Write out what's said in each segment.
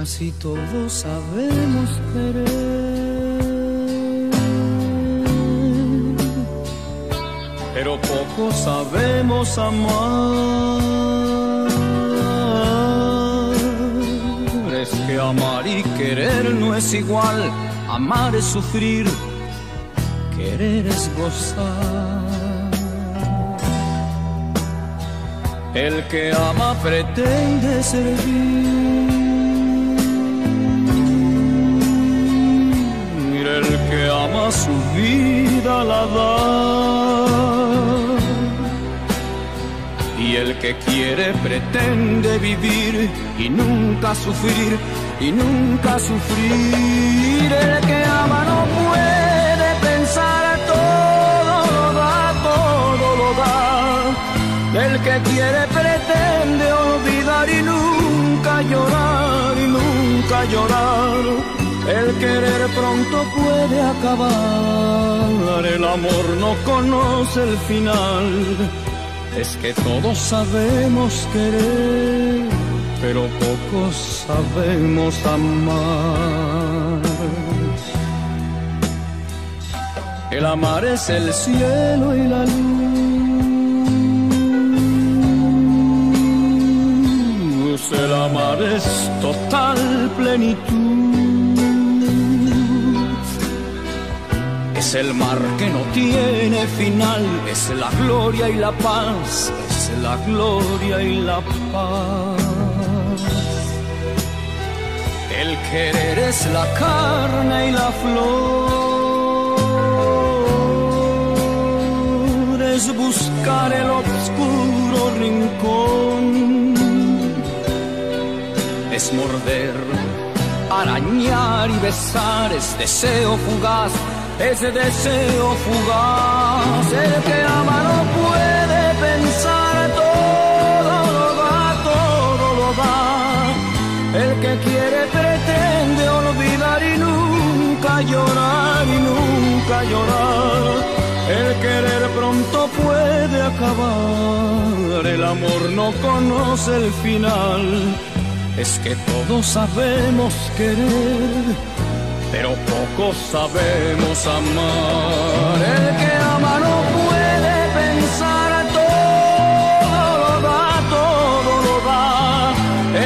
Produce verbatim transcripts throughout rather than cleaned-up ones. Casi todos sabemos querer, pero poco sabemos amar. Es que amar y querer no es igual. Amar es sufrir, querer es gozar. El que ama pretende servir, el que ama su vida la da, y el que quiere pretende vivir y nunca sufrir, y nunca sufrir. El que ama no puede pensar, todo lo da, todo lo da. El que quiere pretende olvidar y nunca llorar, y nunca llorar. El querer pronto puede acabar, el amor no conoce el final. Es que todos sabemos querer, pero pocos sabemos amar. El amar es el cielo y la luz. El amar es total plenitud. Es el mar que no tiene final, es la gloria y la paz, es la gloria y la paz. El querer es la carne y la flor, es buscar el oscuro rincón, es morder, arañar y besar, es deseo fugaz. Ese deseo fugaz, el que ama no puede pensar, todo lo da, todo lo da. El que quiere pretende olvidar y nunca llorar, y nunca llorar. El querer pronto puede acabar, el amor no conoce el final. Es que todos sabemos querer, pero poco sabemos amar. El que ama no puede pensar, todo lo da, todo lo da.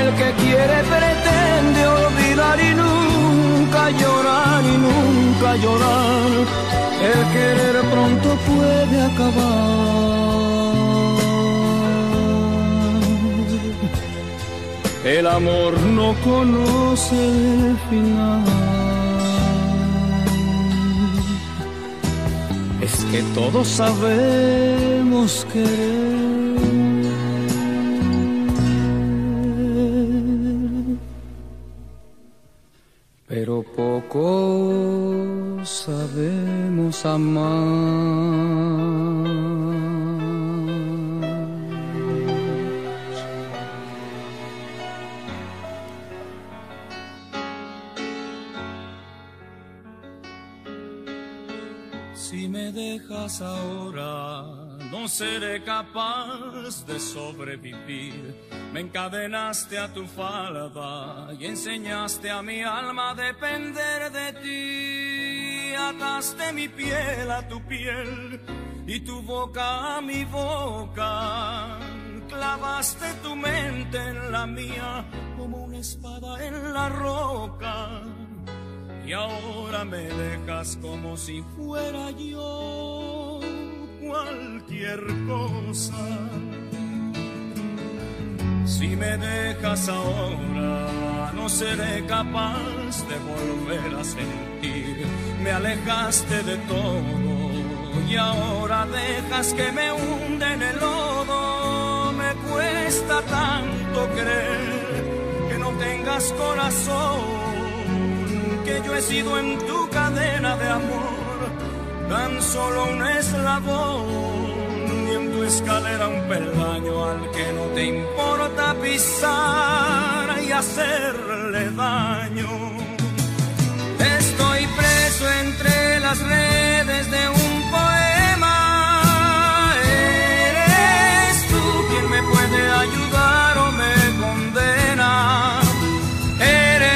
El que quiere pretende olvidar y nunca llorar, y nunca llorar. El querer pronto puede acabar, el amor no conoce el final. Es que todos sabemos querer, pero poco sabemos amar. Si me dejas ahora, no seré capaz de sobrevivir. Me encadenaste a tu falda y enseñaste a mi alma a depender de ti. Ataste mi piel a tu piel y tu boca a mi boca. Clavaste tu mente en la mía como una espada en la roca. Y ahora me dejas como si fuera yo cualquier cosa. Si me dejas ahora, no seré capaz de volver a sentir. Me alejaste de todo y ahora dejas que me hunda en el lodo. Me cuesta tanto creer que no tengas corazón, que yo he sido en tu cadena de amor tan solo un eslabón, y en tu escalera un peldaño al que no te importa pisar y hacerle daño. Estoy preso entre las redes de un poema. Eres tú quien me puede ayudar o me condena. Eres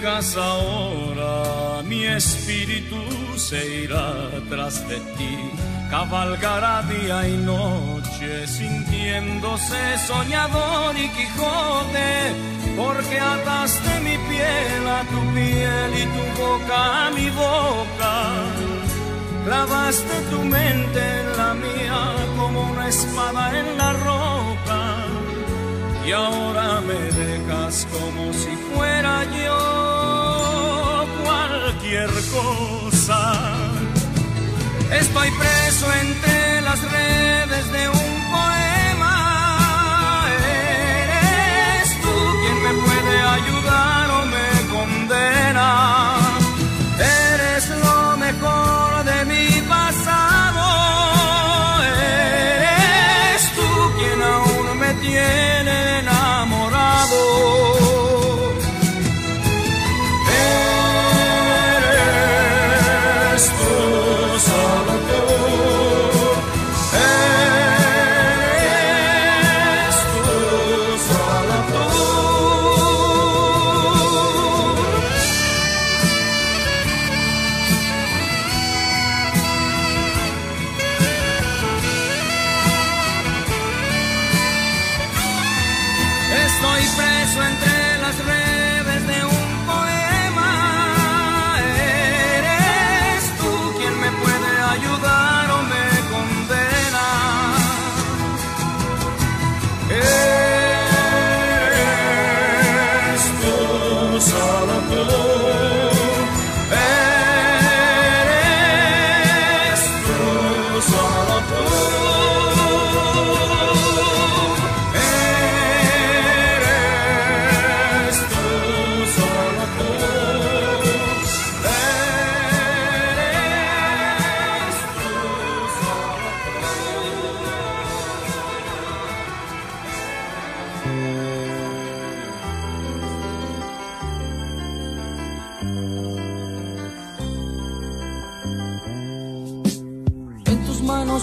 llegas ahora, mi espíritu se irá tras de ti, cabalgará día y noche, sintiéndose soñador y Quijote, porque ataste mi piel a tu piel y tu boca a mi boca. Clavaste tu mente en la mía como una espada en la roca, y ahora me dejas como si fuera yo cualquier cosa. Estoy preso entre las redes de un poema. Eres tú quien me puede ayudar o me condena. Eres lo mejor de mi pasado, eres tú quien aún me tiene enamorado. Eres tú, solo tú, eres tú, solo tú. Estoy preso entre las redes de un poema. Eres tú quien me puede ayudar o me condena. Eres tú, solo tú. Eres tú, solo tú.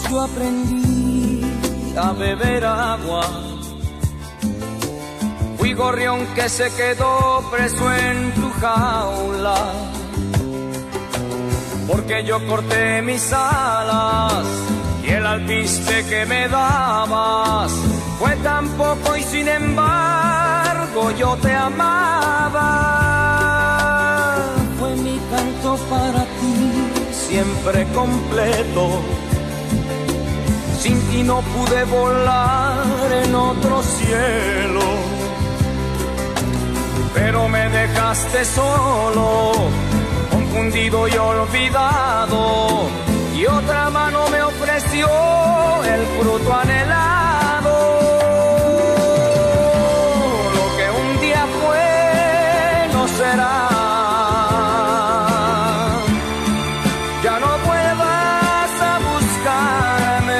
Yo aprendí a beber agua, fui gorrión que se quedó preso en tu jaula, porque yo corté mis alas y el alpiste que me dabas fue tan poco y sin embargo yo te amaba. Fue mi canto para ti, siempre completo. Sin ti no pude volar en otro cielo, pero me dejaste solo, confundido y olvidado, y otra mano me ofreció el fruto anhelado. Lo que un día fue no será. Ya no vuelvas a buscarme.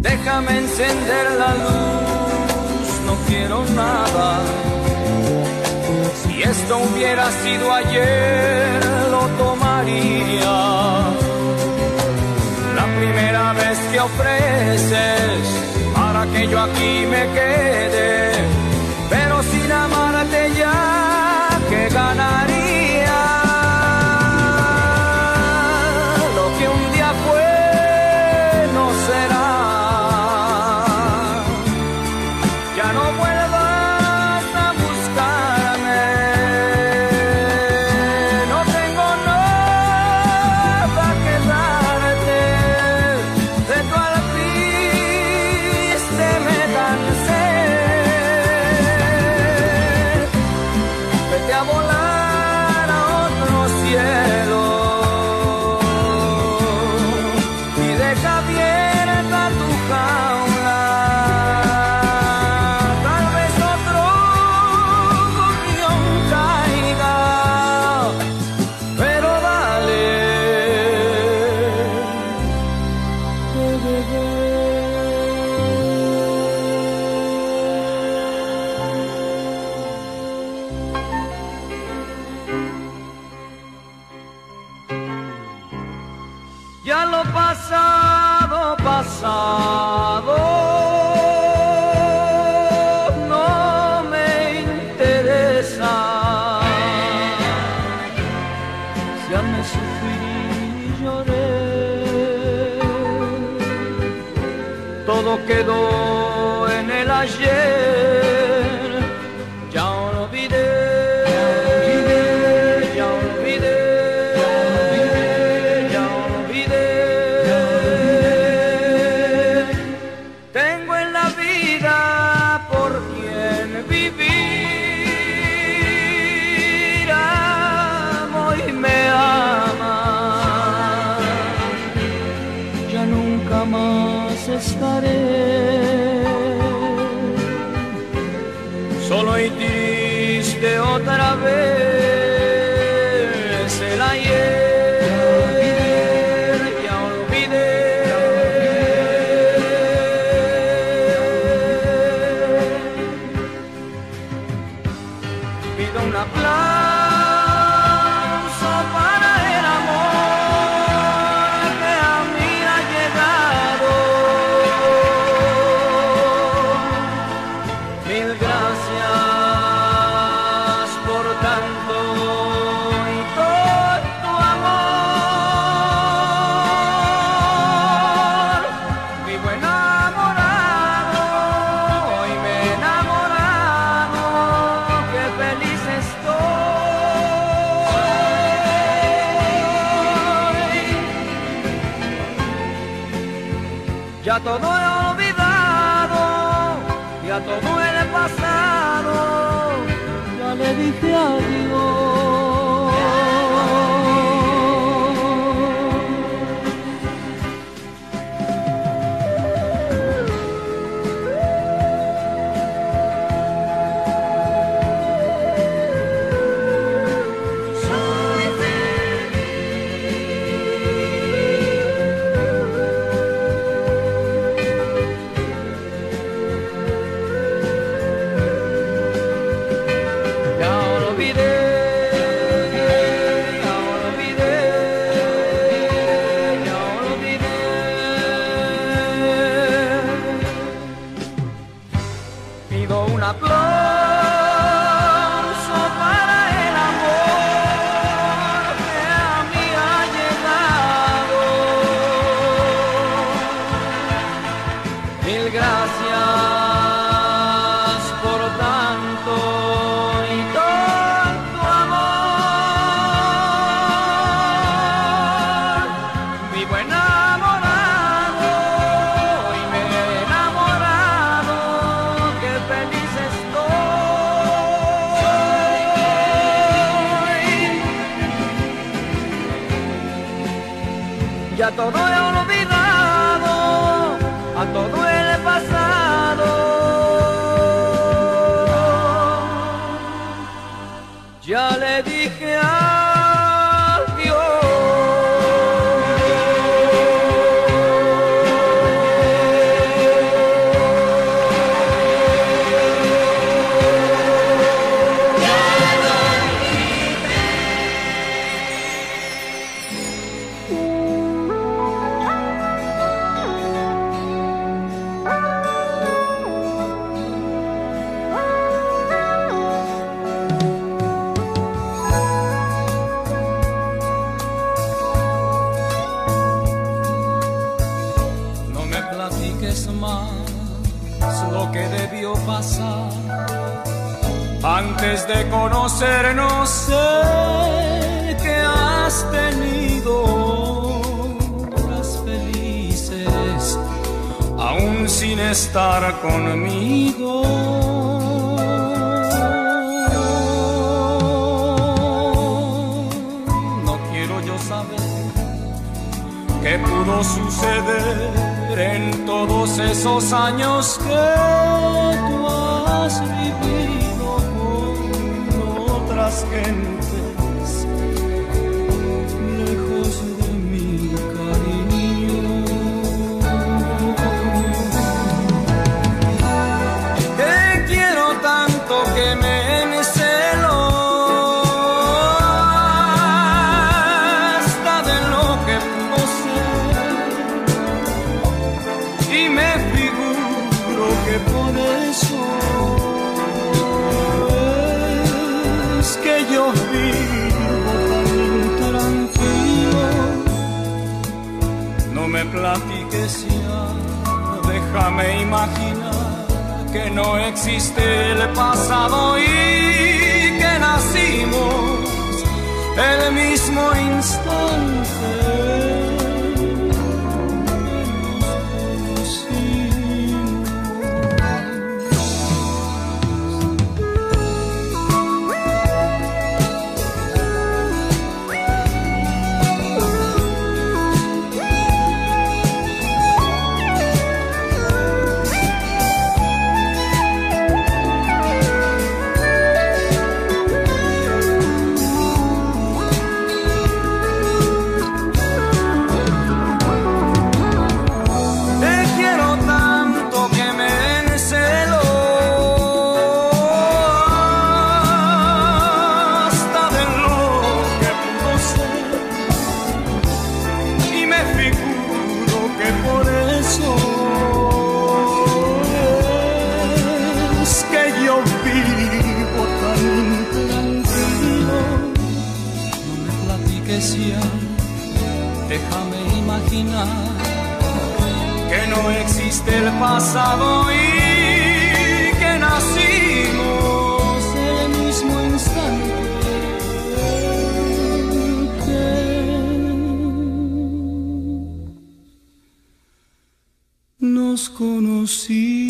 Déjame encender la luz, no quiero nada. Si esto hubiera sido ayer, lo tomaría. La primera vez que ofreces para que yo aquí me quede, pero sin amarte ya, ¿qué ganaría? Lo que un día fue no será. Cansé Ya lo pasado, pasado, no me interesa. Ya no sufrí y lloré, todo quedó en el ayer. Ya olvidé, ya olvidé, ya olvidé. Tengo en la vida por quien vivir. Amo y me ama. Ya nunca más estaré solo y triste otra vez. El ayer ya olvidé. Pido un aplauso para el amor que a mí ha llegado. Mil gracias por tanto y todo tu amor. Vivo enamorado, hoy me he enamorado, qué feliz estoy. Ya todo he olvidado, ya todo el pasado, ya le dije adiós. Soy feliz. Ya olvidé. Pido un aplauso para el amor que a mí ha llegado. Mil gracias por tanto y tanto amor. Mi buena ya todo he olvidado, a todo el pasado, ya le dije adiós. Más lo que debió pasar antes de conocernos. Sé que has tenido horas felices aún sin estar conmigo. No quiero yo saber qué pudo suceder en todos esos años que tú has vivido con otras gentes, lejos de mi cariño. Te quiero tanto que me encelas hasta de lo que pudo ser. No me platiques ya, déjame imaginar que no existe el pasado y que nacimos el mismo instante que nos Déjame imaginar que no existe el pasado y que nacimos el mismo instante que nos conocimos.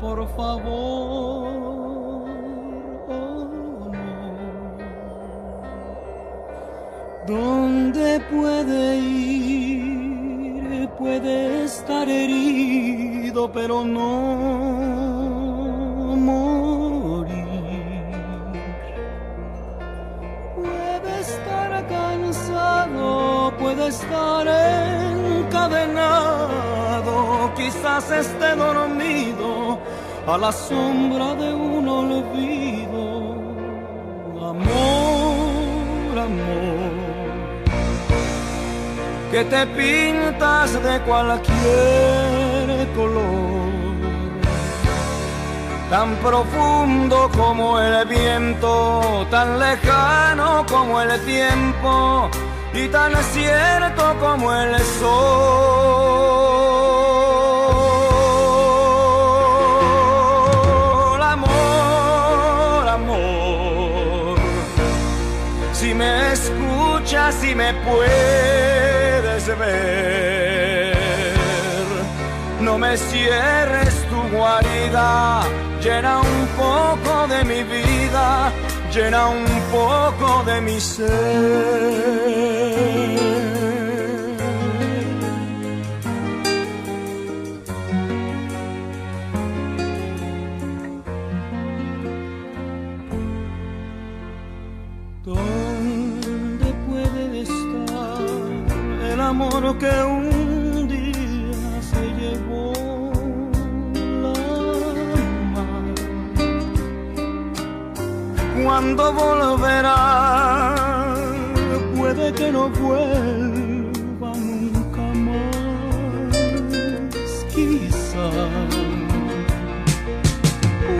Por favor, oh no. ¿Dónde puede ir? Puede estar herido, pero no morir. Puede estar cansado, puede estar encadenado, quizás esté dormido a la sombra de un olvido. Amor, amor, que te pintas de cualquier color, tan profundo como el viento, tan lejano como el tiempo y tan cierto como el sol. Me escuchas y me puedes ver, no me cierres tu guarida, llena un poco de mi vida, llena un poco de mi ser. Amor que un día se llevó la mano, cuando volverá, puede que no vuelva nunca más, quizás.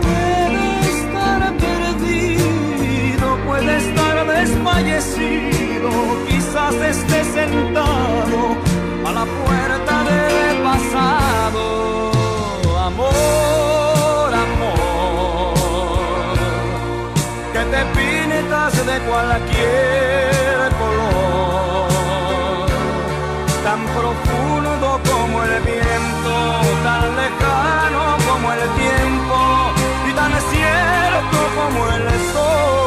Puede estar perdido, puede estar desfallecido, quizás esté sentado a la puerta del pasado. Amor, amor, que te pintas de cualquier color, tan profundo como el viento, tan lejano como el tiempo y tan cierto como el sol.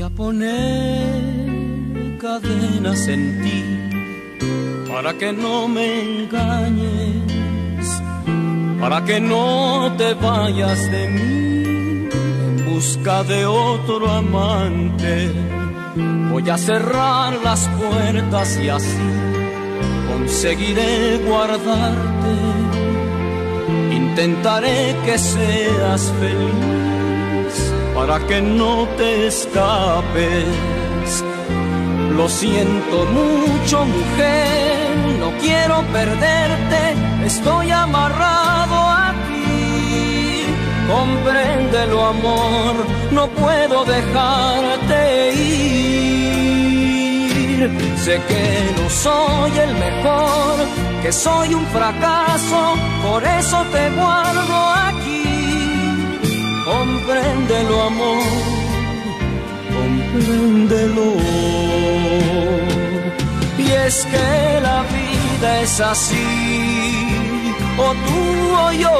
Voy a poner cadenas en ti para que no me engañes, para que no te vayas de mí en busca de otro amante. Voy a cerrar las puertas y así conseguiré guardarte. Intentaré que seas feliz para que no te escapes. Lo siento mucho, mujer, no quiero perderte, estoy amarrado a ti. Compréndelo, amor, no puedo dejarte ir. Sé que no soy el mejor, que soy un fracaso, por eso te guardo aquí. Compréndelo, amor, compréndelo. Y es que la vida es así, o tú o yo.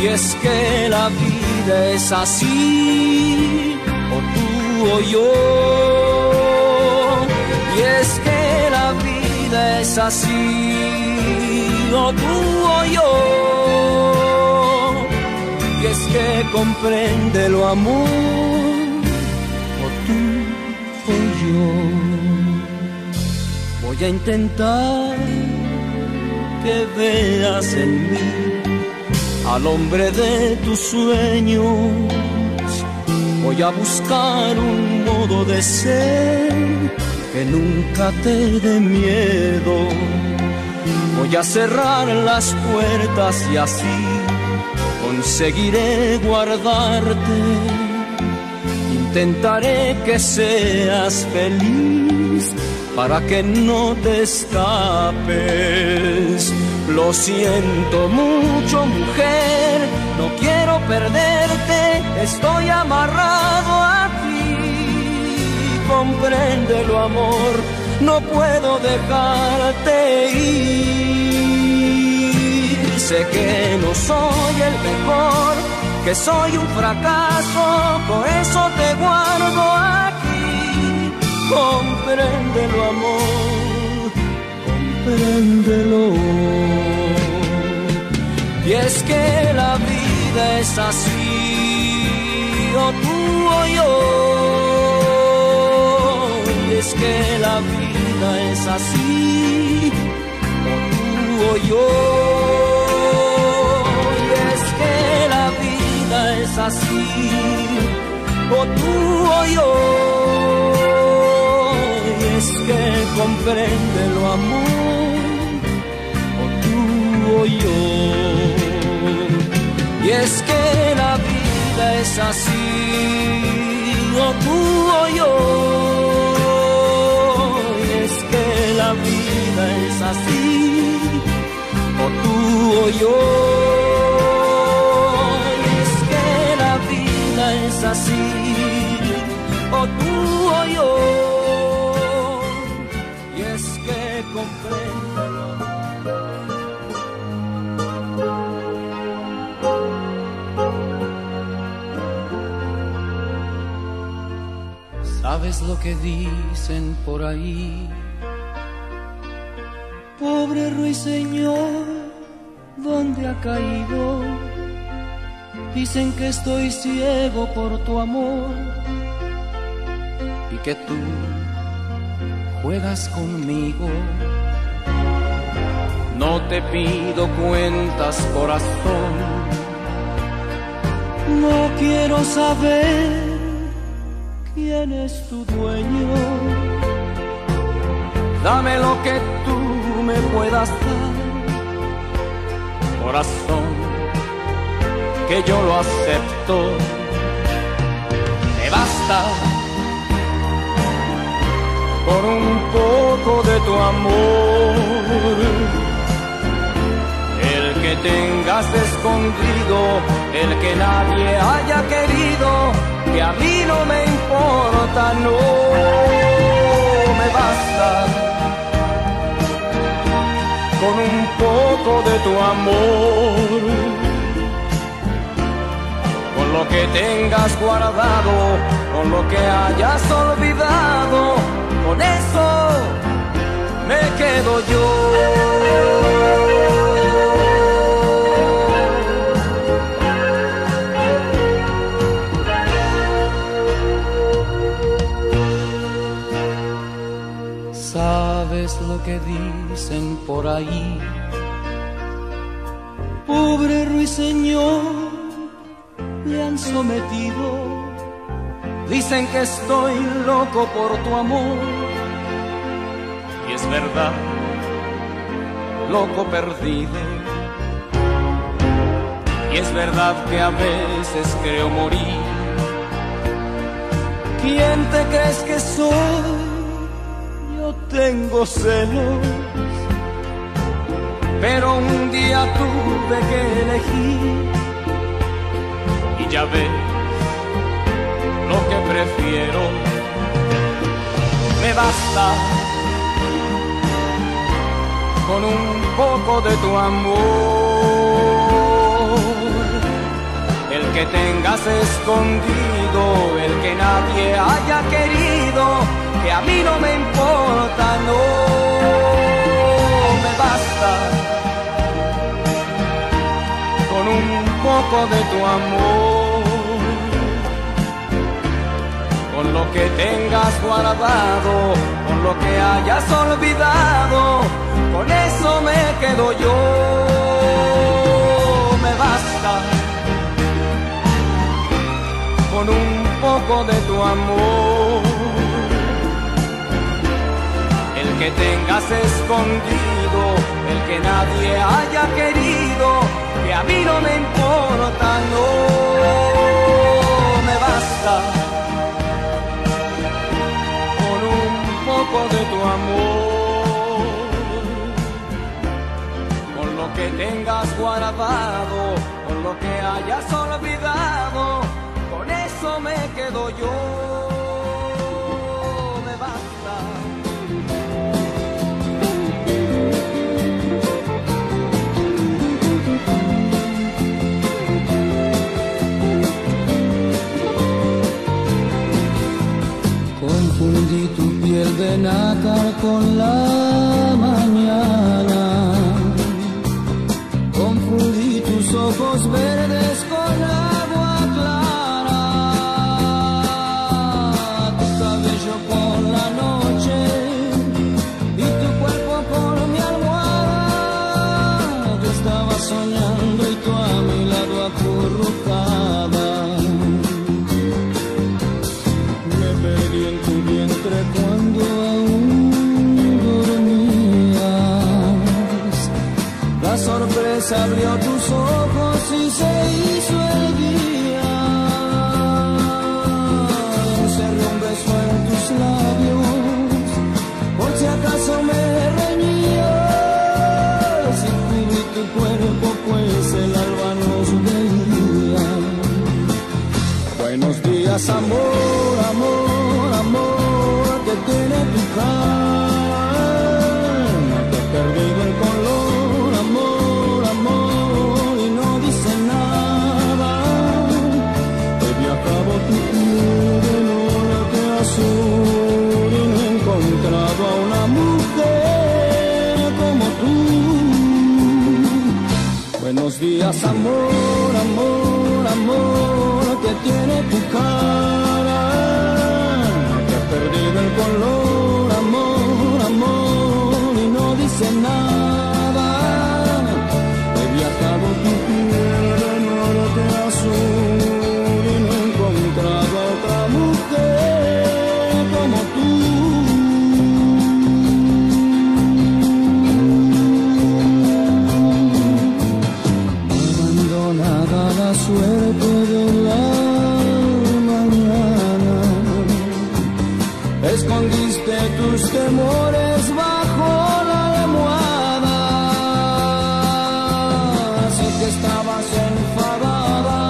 Y es que la vida es así, o tú o yo. Y es que la vida es así, o tú o yo. Y es que compréndelo, amor, o tú o yo. Voy a intentar que veas en mí al hombre de tus sueños. Voy a buscar un modo de ser que nunca te dé miedo. Voy a cerrar las puertas y así conseguiré guardarte. Intentaré que seas feliz para que no te escapes. Lo siento mucho, mujer, no quiero perderte, estoy amarrado a ti. Compréndelo, amor, no puedo dejarte ir. Sé que no soy el mejor, que soy un fracaso, por eso te guardo aquí. Compréndelo, amor, compréndelo. Y es que la vida es así, o tú o yo. Y es que la vida es así, o tú o yo. Es así, o tú o yo. Y es que compréndelo, amor, o tú o yo. Y es que la vida es así, o tú o yo. Y es que la vida es así, o tú o yo. Es así, o tú o yo, y es que comprendo. ¿Sabes lo que dicen por ahí? Pobre ruiseñor, ¿dónde ha caído? Dicen que estoy ciego por tu amor y que tú juegas conmigo. No te pido cuentas, corazón, no quiero saber quién es tu dueño. Dame lo que tú me puedas dar, corazón, que yo lo acepto. Me basta por un poco de tu amor, el que tengas escondido, el que nadie haya querido, que a mí no me importa, no. Me basta con un poco de tu amor, lo que tengas guardado, con lo que hayas olvidado, con eso me quedo yo. ¿Sabes lo que dicen por ahí? Pobre ruiseñor, le han sometido. Dicen que estoy loco por tu amor. Y es verdad, loco perdido. Y es verdad que a veces creo morir. ¿Quién te crees que soy? Tengo celos, pero un día tuve que elegir y ya ves lo que prefiero. Me basta con un poco de tu amor, el que tengas escondido, el que nadie haya querido. Que a mí no me importa, no me basta con un poco de tu amor, con lo que tengas guardado, con lo que hayas olvidado, con eso me quedo yo. Me basta con un poco de tu amor, que tengas escondido, el que nadie haya querido, que a mí no me importa, no me basta con un poco de tu amor, con lo que tengas guardado, con lo que hayas olvidado, con eso me quedo yo. Confundí tu piel de nácar con la mañana, confundí tus ojos verdes con agua clara, tu cabello por la noche y tu cuerpo por mi almohada. Yo estaba soñando y tú a mi lado acurrucada. Cuando aún dormías, la sorpresa abrió tus ojos y se hizo el día. Cerré un beso en tus labios, por si acaso me reñías. Si vi tu cuerpo, pues el alba nos veía. Buenos días, amor, amor, amor. Tiene tu calma, te he perdido el color, amor, amor, y no dice nada. Llevé a cabo tu norte azul y no he encontrado a una mujer como tú. Buenos días, amor, amor, amor, que tiene tu cara. Perdido el color, amor, amor, y no dice nada. He viajado tu piel de norte a sur y no he encontrado a otra mujer como tú. Abandonada la suerte de la escondiste tus temores bajo la almohada. Así que estabas enfadada,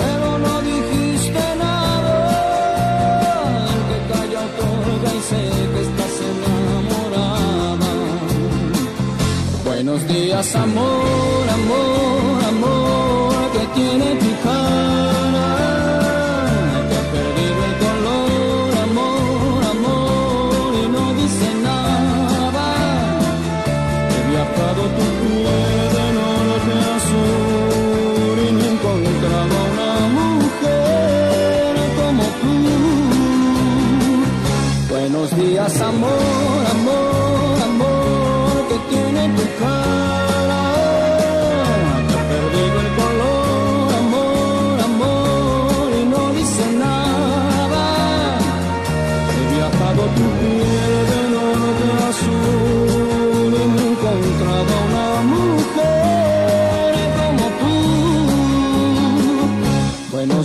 pero no dijiste nada. El que calla otorga y sé que estás enamorada. Buenos días, amor, amor, amor, que tiene tu cara.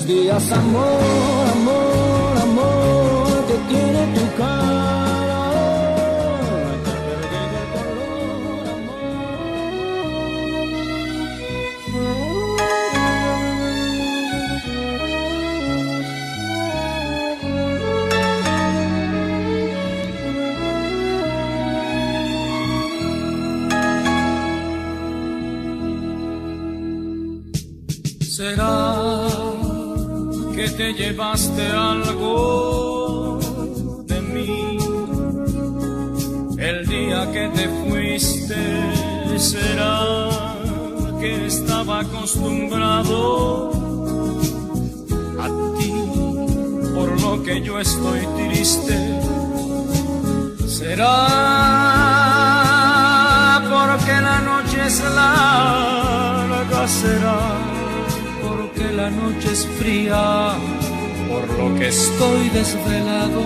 días, amor, amor, amor, que tiene tu cara, calor, amor. Será que te llevaste algo de mí el día que te fuiste. Será que estaba acostumbrado a ti, por lo que yo estoy triste. Será porque la noche es larga. Será porque la noche es fría, por lo que estoy desvelado,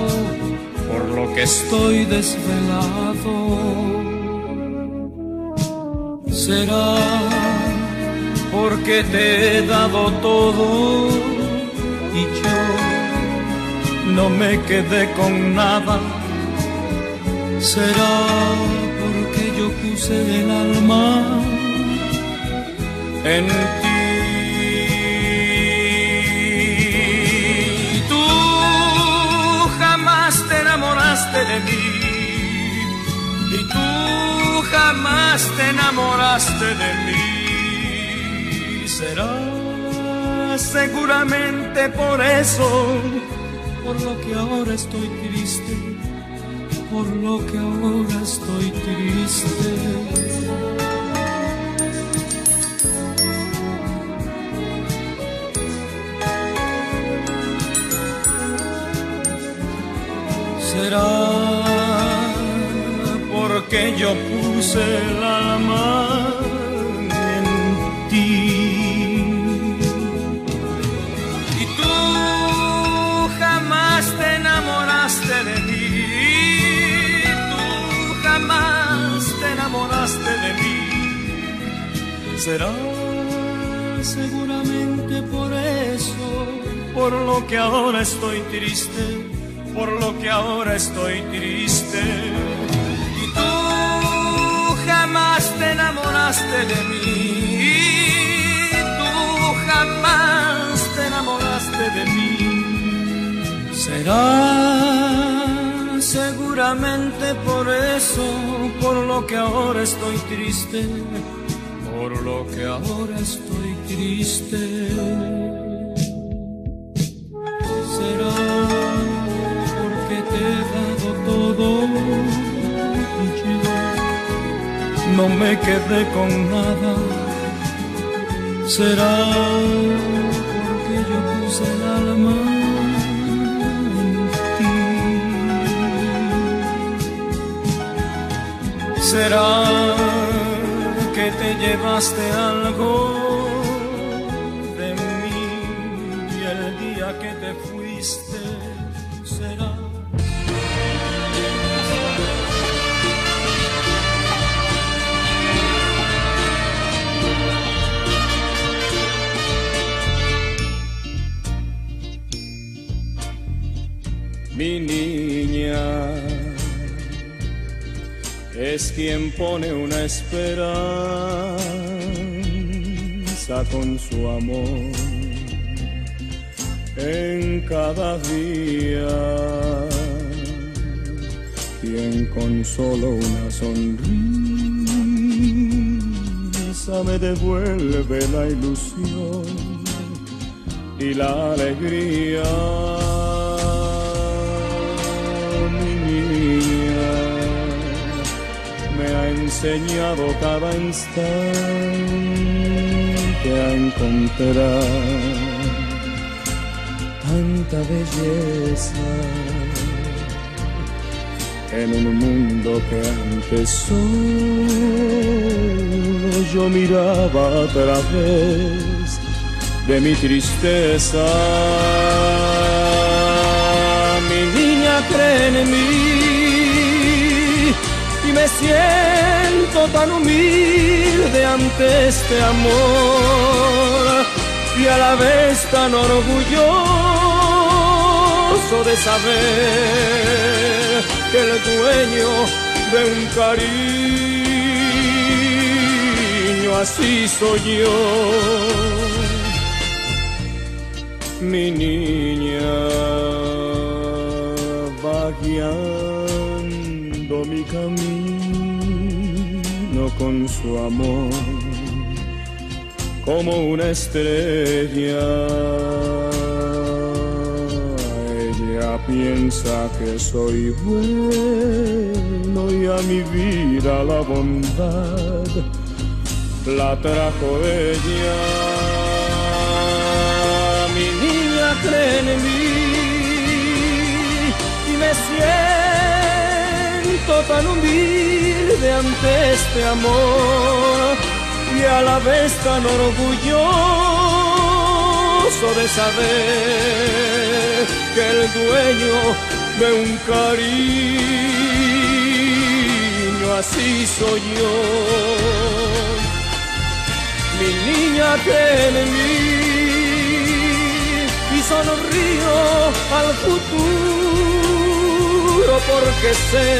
por lo que estoy desvelado. Será porque te he dado todo y yo no me quedé con nada. Será porque yo puse el alma en ti. De mí, y tú jamás te enamoraste de mí. Será seguramente por eso, por lo que ahora estoy triste, por lo que ahora estoy triste. Será porque yo puse el alma en ti. Y tú jamás te enamoraste de mí. Tú jamás te enamoraste de mí. Será seguramente por eso, por lo que ahora estoy triste, por lo que ahora estoy triste. Y tú jamás te enamoraste de mí. Y tú jamás te enamoraste de mí. Será seguramente por eso, por lo que ahora estoy triste, por lo que ahora estoy triste. No me quedé con nada. Será porque yo puse el alma en ti. Será que te llevaste algo de mí y el día que te fuiste. Será. Mi niña es quien pone una esperanza con su amor en cada día, quien con solo una sonrisa me devuelve la ilusión y la alegría. Me ha enseñado cada instante a encontrar tanta belleza en un mundo que antes solo yo miraba a través de mi tristeza. Mi niña, cree en mí. Me siento tan humilde ante este amor y a la vez tan orgulloso de saber que el dueño de un cariño así soy yo, mi niña va guiando mi camino con su amor. Como una estrella, ella piensa que soy bueno y a mi vida la bondad la trajo ella. Mi niña cree en mí y me siento tan humilde ante este amor. Y a la vez tan orgulloso de saber que el dueño de un cariño así soy yo. Mi niña cree en mí y sonrío al futuro porque sé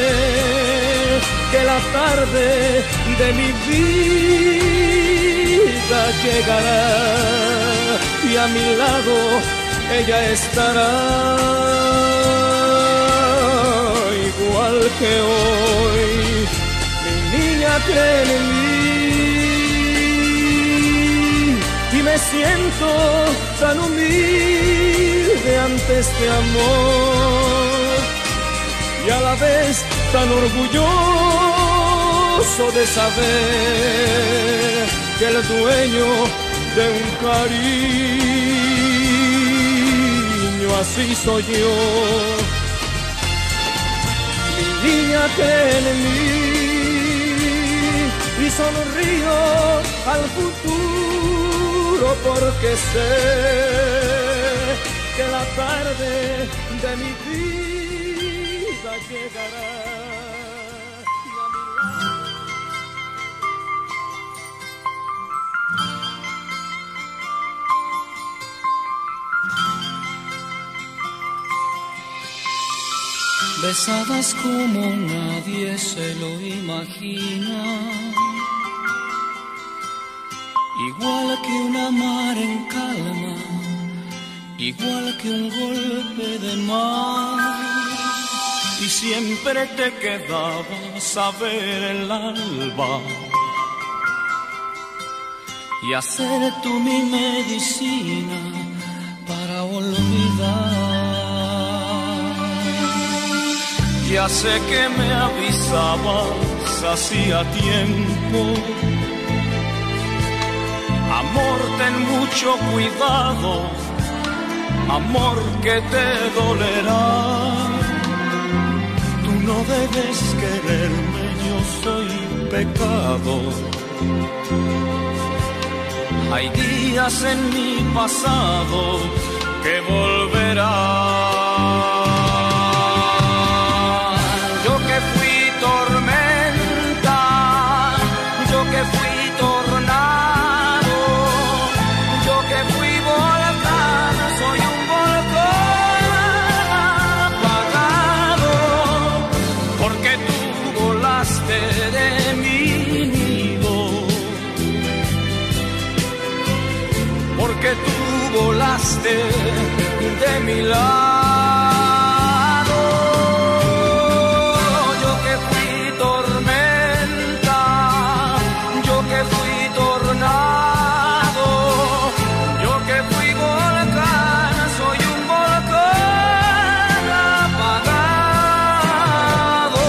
que la tarde de mi vida llegará y a mi lado ella estará igual que hoy. Mi niña cree en mí y me siento tan humilde ante este amor y a la vez tan orgulloso de saber que el dueño de un cariño así soy yo. Mi niña cree en mí y sonrío al futuro porque sé que la tarde de mi vida llegará. Besabas como nadie se lo imagina, igual que una mar en calma, igual que un golpe de mar. Y siempre te quedabas a ver el alba y hacer tú mi medicina para olvidar. Ya sé que me avisabas hacía tiempo. Amor, ten mucho cuidado, amor, que te dolerá. Tú no debes quererme, yo soy pecado. Hay días en mi pasado que volverán. Que tú volaste de mi lado. Yo que fui tormenta, yo que fui tornado, yo que fui volcán, soy un volcán apagado.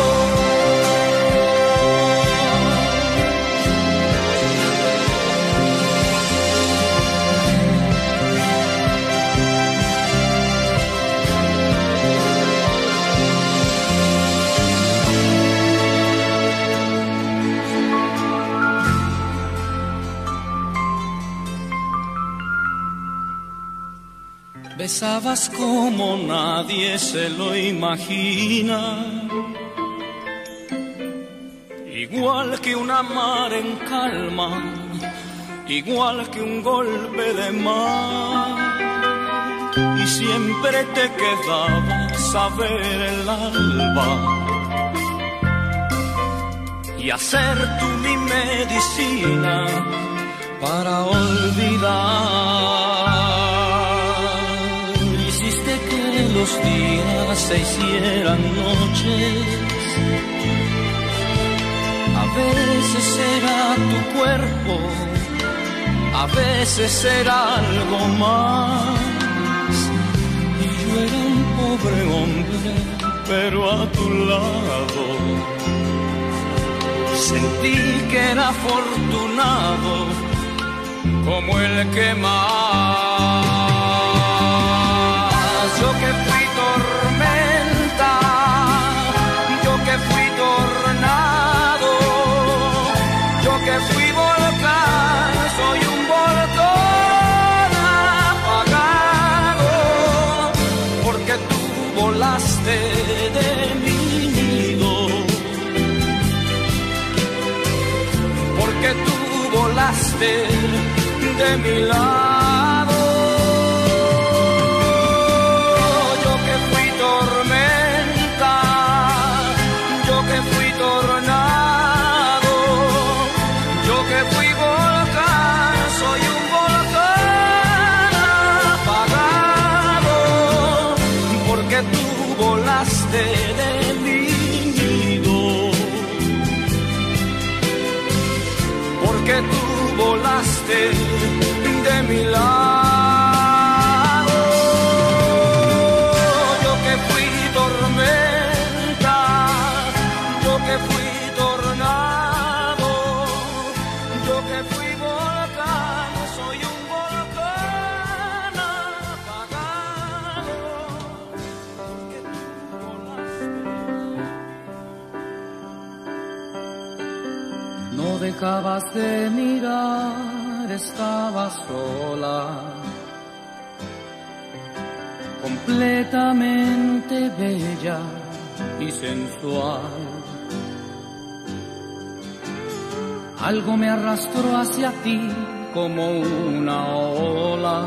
Besabas como nadie se lo imagina, igual que una mar en calma, igual que un golpe de mar, y siempre te quedaba saber el alba y hacer tú mi medicina para olvidar. Hiciste que los días se hicieran noches. A veces era tu cuerpo, a veces era algo más, y yo era un pobre hombre, pero a tu lado sentí que era afortunado como el que más. Yo que fui tormenta, yo que fui tornado, yo que fui volcán, soy un volcán apagado, porque tú volaste de mi nido, porque tú volaste de mi lado. Yo que fui tormenta, yo que fui tornado, yo que fui volcán, soy un volcán apagado, porque tú volaste de mi nido, porque tú volaste de mi lado. Yo que fui tormenta, yo que fui tornado, yo que fui volcán, soy un volcán apagado, porque tú volaste. No dejabas de mirar, estaba sola, completamente bella y sensual. Algo me arrastró hacia ti como una ola,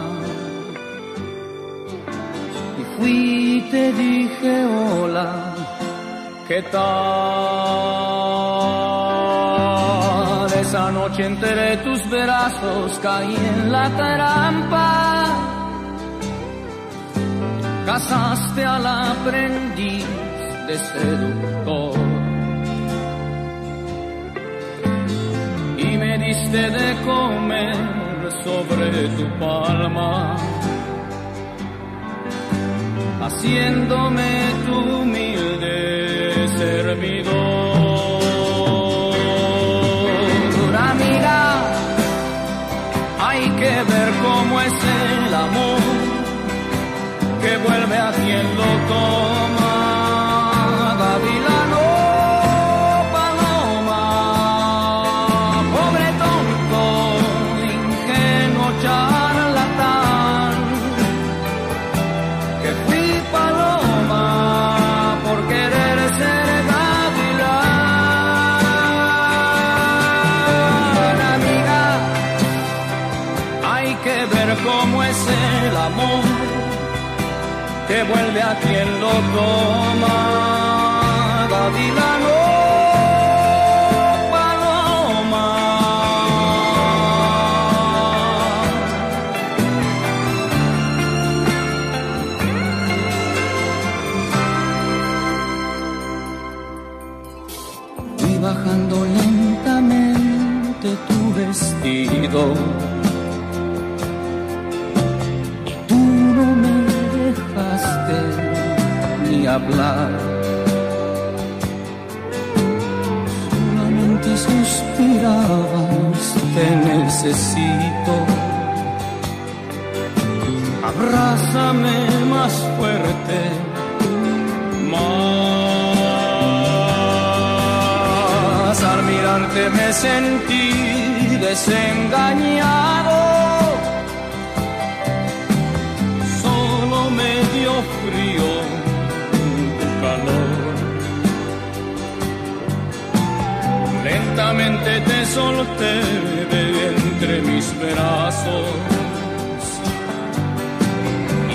y fui y te dije hola, ¿qué tal? Esa noche entre tus brazos caí en la trampa, casaste al aprendiz de seductor y me diste de comer sobre tu palma, haciéndome tu humilde servidor. Amiga, hay que ver cómo es el amor que vuelve haciendo coma. Gavilano, paloma, pobre tonto, ingenuo charlatán, que fui paloma por querer ser gavilán. Amiga, hay que ver cómo es el amor que vuelve a quien lo toma. Gavilano, paloma. Fui bajando lentamente tu vestido, hablar, solamente suspirabas, te necesito, abrázame más fuerte, más. Al mirarte me sentí desengañado, solo me dio frío calor. lentamente te solté de entre mis brazos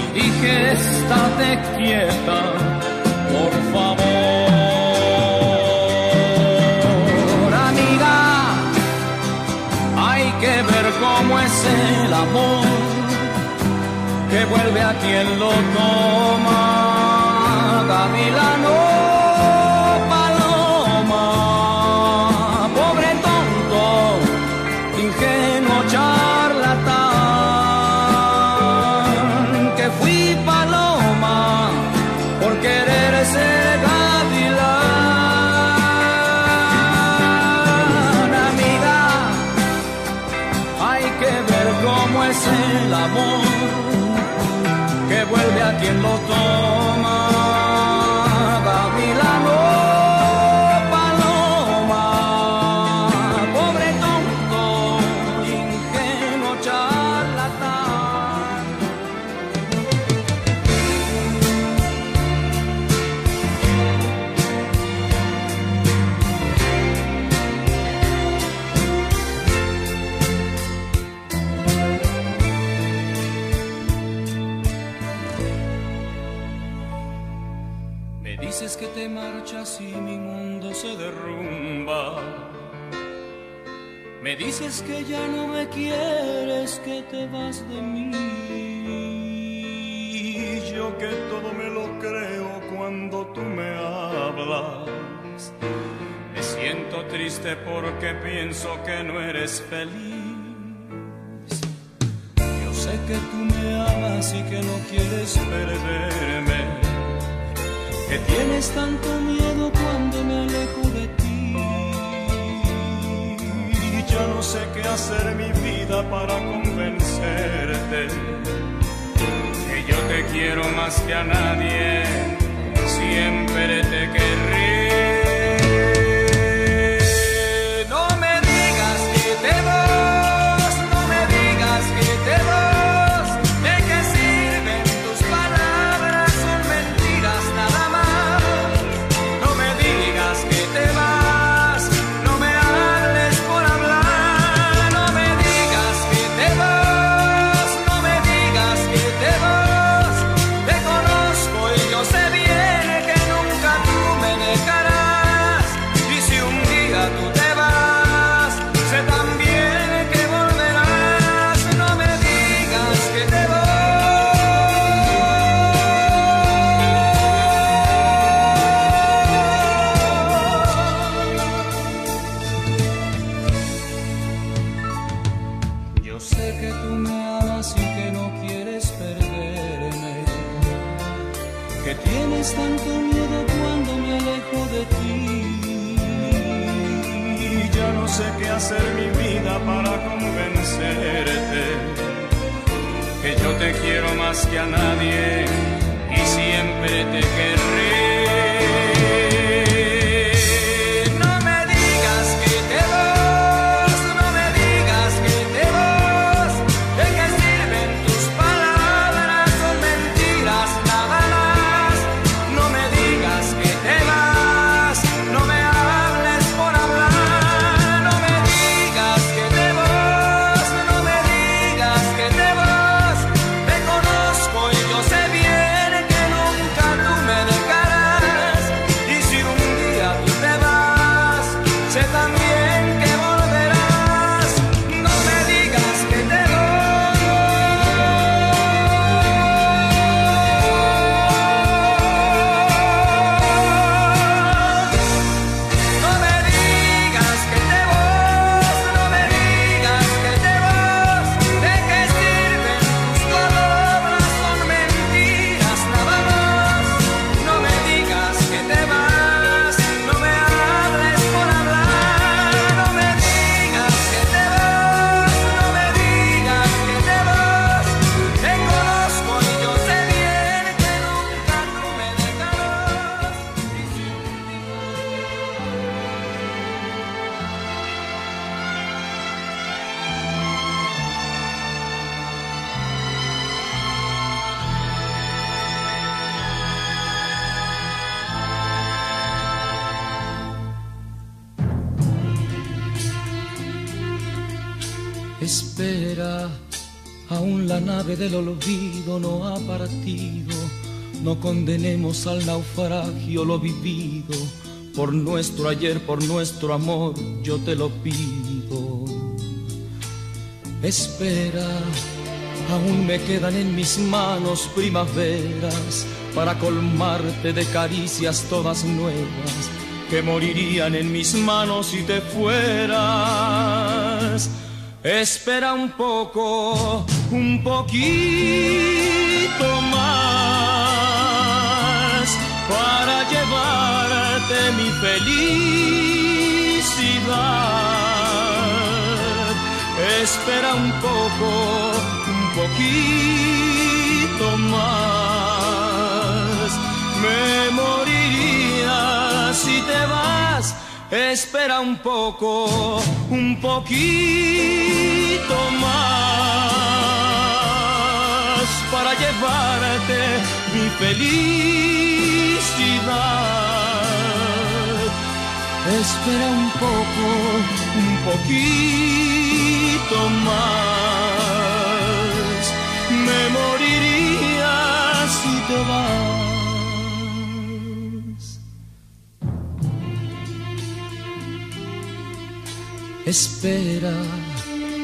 y dije, estate quieta, por favor. Amiga, hay que ver cómo es el amor que vuelve a quien lo toma. Gavilano, el amor que vuelve a quien lo toma. Gavilano, paloma, pobre tonto, ingenuo charlatán. Dices que te marchas y mi mundo se derrumba. Me dices que ya no me quieres, que te vas de mí. Yo que todo me lo creo cuando tú me hablas. Me siento triste porque pienso que no eres feliz. Yo sé que tú me amas y que no quieres perderme, que tienes tanto miedo cuando me alejo de ti. Yo no sé qué hacer mi vida para convencerte que yo te quiero más que a nadie, siempre te querré. No me digas que te vas, no me digas que te vas. Yeah. Espera, aún la nave del olvido no ha partido. No condenemos al naufragio lo vivido. Por nuestro ayer, por nuestro amor, yo te lo pido. Espera, aún me quedan en mis manos primaveras para colmarte de caricias todas nuevas que morirían en mis manos si te fueras. Espera un poco, un poquito más para llevarte mi felicidad. Espera un poco, un poquito más. Me moriría si te vas. Espera un poco, un poquito más para llevarte mi felicidad. Espera un poco, un poquito más. Me moriría si te vas. Espera,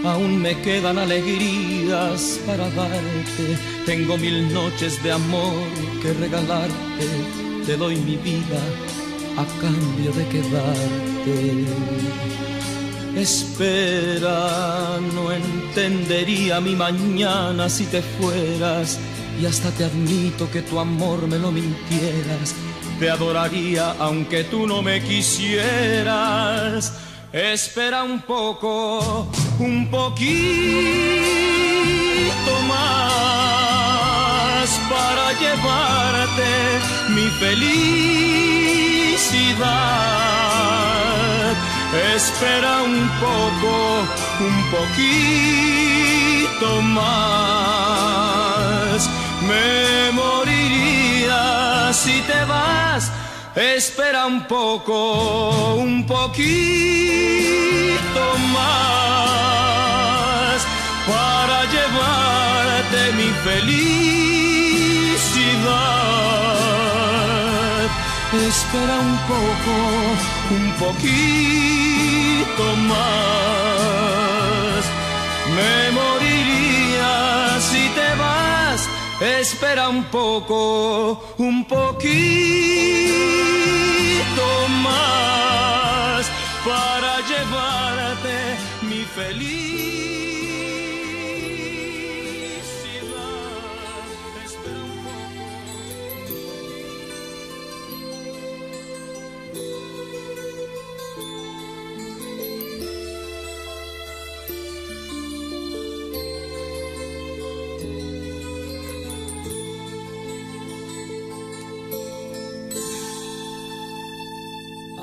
aún me quedan alegrías para darte. Tengo mil noches de amor que regalarte. Te doy mi vida a cambio de quedarte. Espera, no entendería mi mañana si te fueras. Y hasta te admito que tu amor me lo mintieras. Te adoraría aunque tú no me quisieras. Espera un poco, un poquito más para llevarte mi felicidad. Espera un poco, un poquito más. Me moriría si te vas. Espera un poco, un poquito más para llevarte mi felicidad. Espera un poco, un poquito más. Me moriría si te vas. Espera un poco, un poquito más para llevarte mi felicidad. Espera un poco.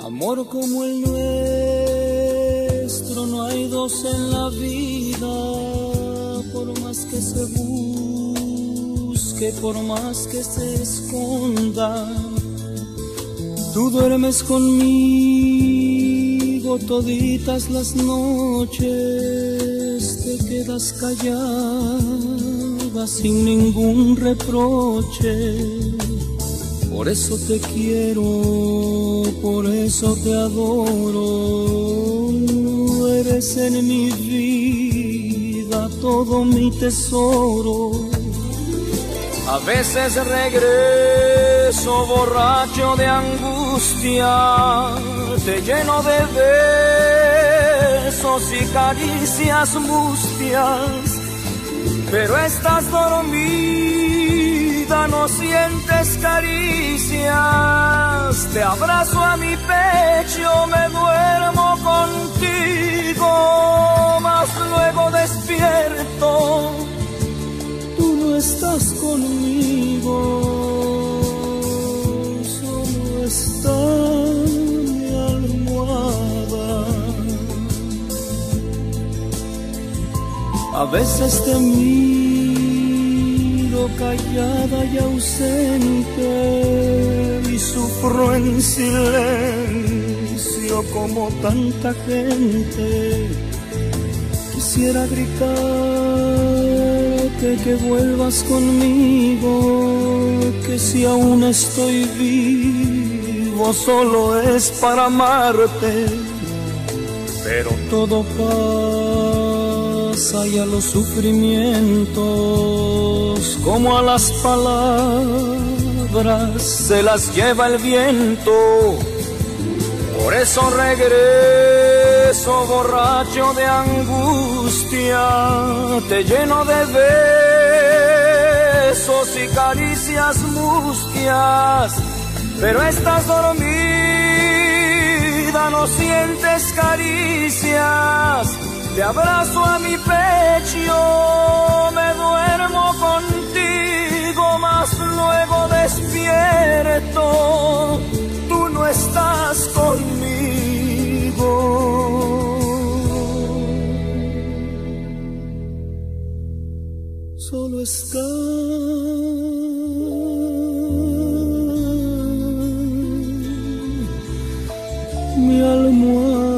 Amor como el nuestro no hay dos en la vida, por más que se busque, por más que se esconda. Tú duermes conmigo toditas las noches, te quedas callada sin ningún reproche. Por eso te quiero, por eso te adoro. No eres en mi vida todo mi tesoro. A veces regreso borracho de angustia, te lleno de besos y caricias mustias, pero estás dormida, no sientes caricias. Te abrazo a mi pecho, me duermo contigo, mas luego despierto, tú no estás conmigo, solo estás mi almohada. A veces te miro callada y ausente y sufro en silencio como tanta gente. Quisiera gritarte que vuelvas conmigo, que si aún estoy vivo solo es para amarte. Pero todo pasa y a los sufrimientos como a las palabras se las lleva el viento. Por eso regreso borracho de angustia, te lleno de besos y caricias mustias, pero estás dormida, no sientes caricias. Te abrazo a mi pecho, me duermo contigo, mas luego despierto, tú no estás conmigo. Solo está mi almohada.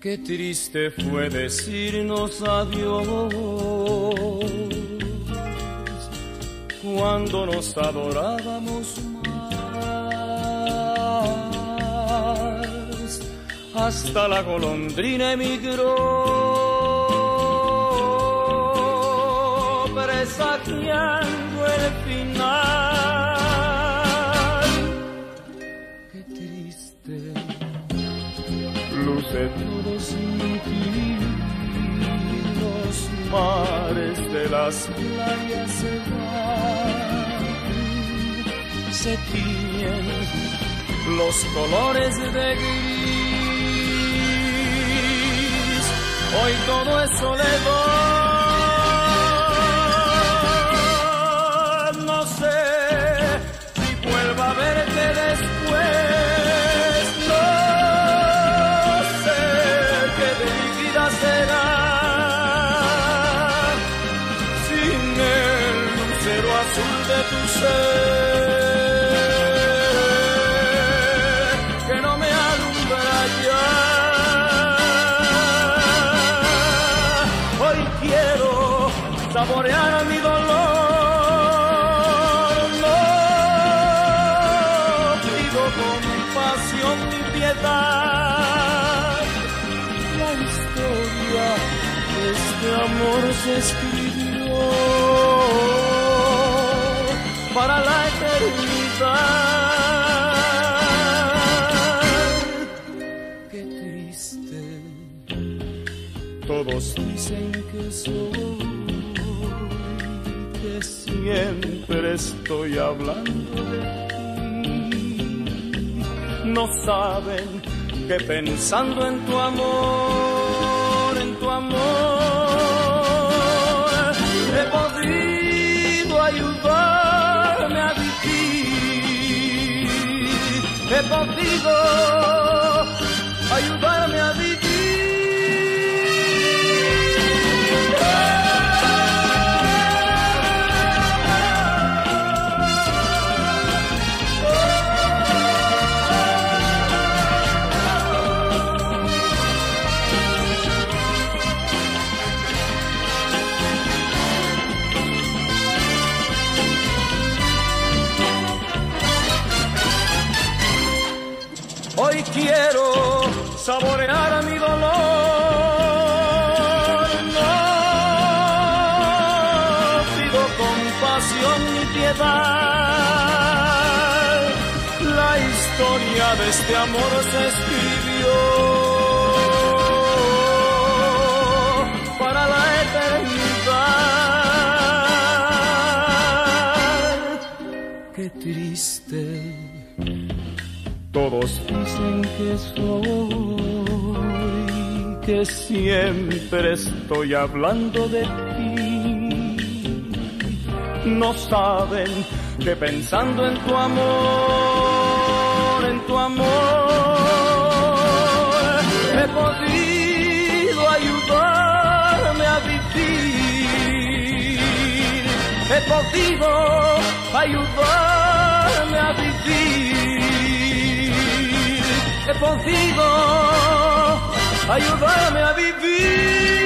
Qué triste fue decirnos adiós cuando nos adorábamos más. Hasta la golondrina emigró, presagiando el final. Qué triste luce todos los mares de las playas se van, se tiñen los colores de gris. Hoy todo es soledad, no sé si vuelva a verte después. Tu ser que no me alumbra ya. Hoy quiero saborear mi dolor, lo pido con pasión y piedad. La historia de este amor se escribió para la eternidad. Qué triste, todos dicen que soy, que siempre estoy hablando de ti. No saben que pensando en tu amor, en tu amor, he podido ayudar. He podido ayudarme a vivir. Quiero saborear mi dolor, no pido compasión ni piedad. La historia de este amor se escribió para la eternidad. Qué triste, todos dicen que soy, que siempre estoy hablando de ti. No saben que pensando en tu amor tu amor he podido ayudarme a vivir, he podido ayudarme a vivir, he podido ayudarme a vivir.